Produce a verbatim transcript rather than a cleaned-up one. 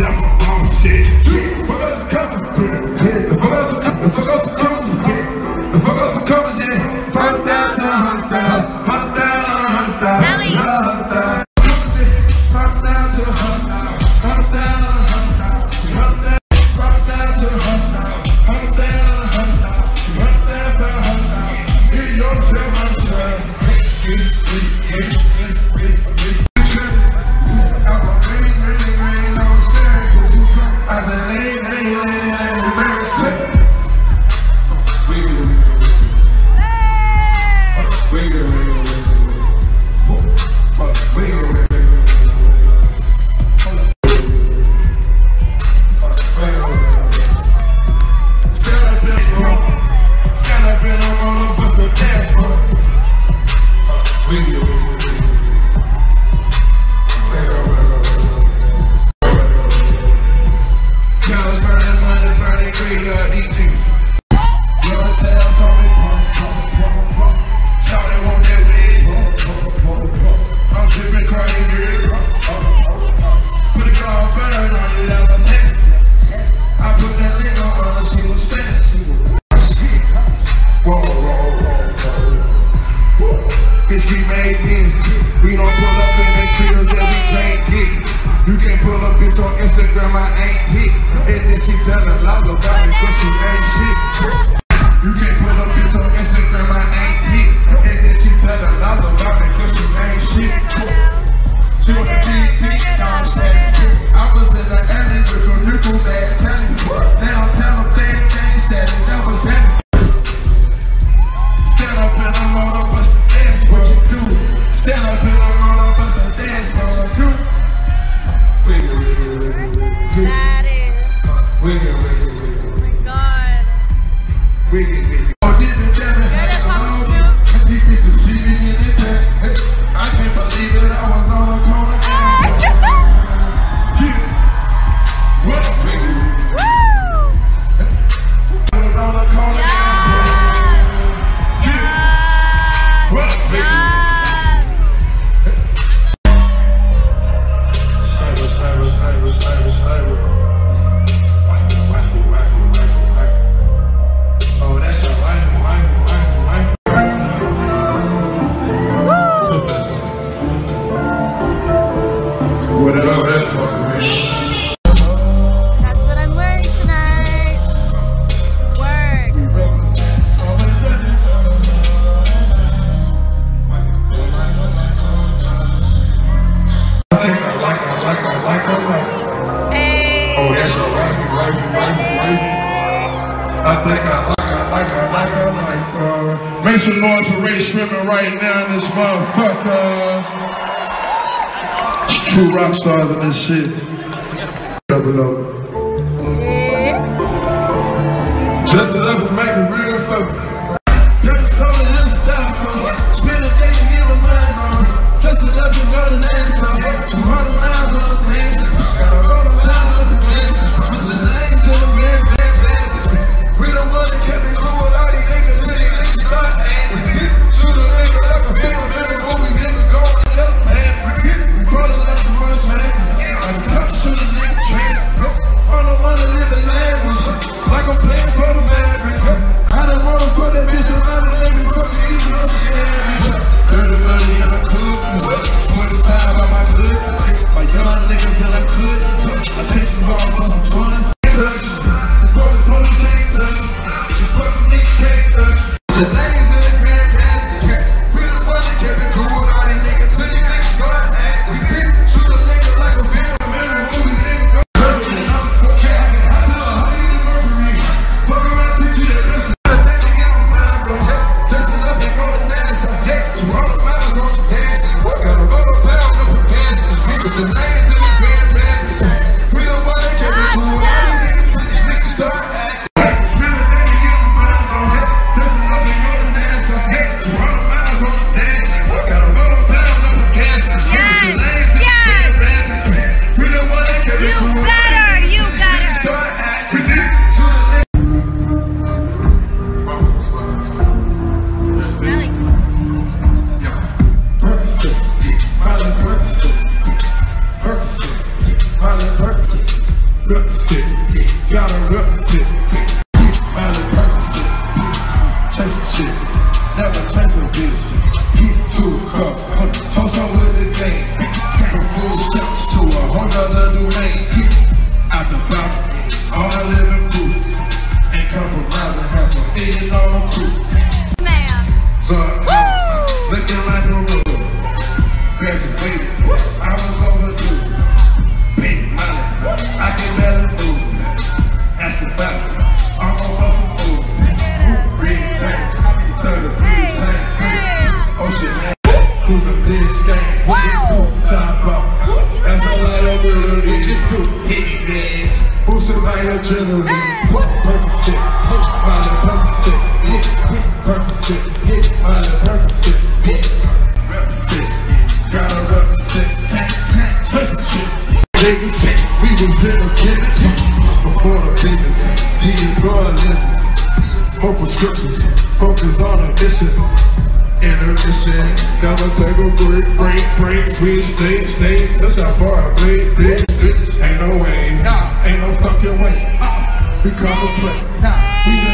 myself on shit. The fuck else comes, the fuck else comes, the fuck else comes, the fuck else comes, yeah. Hundred thousand, hundred thousand, hundred thousand, hundred thousand, hundred thousand. We don't pull up in the fields that we can't hit. You can't pull up, bitch, on Instagram, I ain't hit. And then she tellin' lies about me, cause she ain't shit. You can't pull up, bitch, on Instagram, I ain't hit. And then she tellin' lies about me, cause she ain't shit. She want a big bitch, I'm sad. I was in the alley with a nickel bag, telling you. Now I'm telling them bad things that it never said. Stand up and I'm on the bus, that's what you do. Stand up and I'm on a bus and dance, bro. Wiggle, wiggle, wiggle, wiggle. That is. Wiggle, wiggle, wiggle. Oh my god. Wiggle, wiggle. Oh, this is Devin. You're the fuck, dude. These bitches see me in the back. I can't believe it. I was on a corner. Yeah. What? Wiggle. Woo! I was on a corner. Yeah. Yeah. What? Wiggle. Make some noise for Ray Swimming right now in this motherfucker. True rock stars in this shit. Double up. Yeah. Just enough to make it real fuck. Just so it doesn't stop from it. Spend a day to get a mind on it. Just enough to go to the next one. two hundred miles on the place. Got a roll of miles on the place. Put your legs in the mirror, baby, baby. We don't want to keep it cool with all these niggas with it. Shoot a nigga up a bit with every movie, nigga going up, man. We brought a lot of rush, man. I cut shoot a nigga train. I don't wanna live in lavish, like I'm playing for the Mavericks. I don't wanna fuck that bitch around and let me fuck the easy on shit. thirty money in a club, forty-five on my clip. My young nigga feel I could. I take you all for some joints. Touch, the fuckers on the thing touch. The fucking nigga can't touch. The ladies in the grand band, we the one that kept it cool with all these niggas till these niggas start acting. We didn't shoot a nigga like a film, remember who we didn't go dirty. And I'm so capping, I tell her, how you the mercury? Fuck around, teach you that business. Just take a get on mine, bro. Just enough to go to dance. I get two hundred miles on the dance. Got a rubber pound up a dance. Niggas, the ladies in the grand band, we the one that kept it cool with all these niggas till these niggas start acting. Percocet, Percocet, Percocet, Percocet, represent, gotta represent. Finally practice it, chasing shit, never chasing bitch. Keep two cups, toss on with the game. From full steps to a whole nother new lane. Out the box, all I live in proofs. Ain't compromising, have a million on crew. Ma'am. So looking like a road. Graduated, I was overdue. Big money, I can barely move. That's about it, I'm a muffin fool. Red tanks, thirty-three tanks, ocean man. Who's a big skank? Top off, that's a lot of little digit. Hitty days, who's the light of jewelry? Purpose it, finally purpose it. Purpose it, finally purpose it. Represent, gotta represent. Trust the shit, niggas, we was in a clinic. Before the business, he enjoyed lessons. More prescriptions, focus on a mission. Intermission, gotta take a break, break, break, sweet, stay, stay, that's how far I play, bitch, bitch, ain't no way, nah, ain't no fucking way, uh-uh, we come to play, nah, we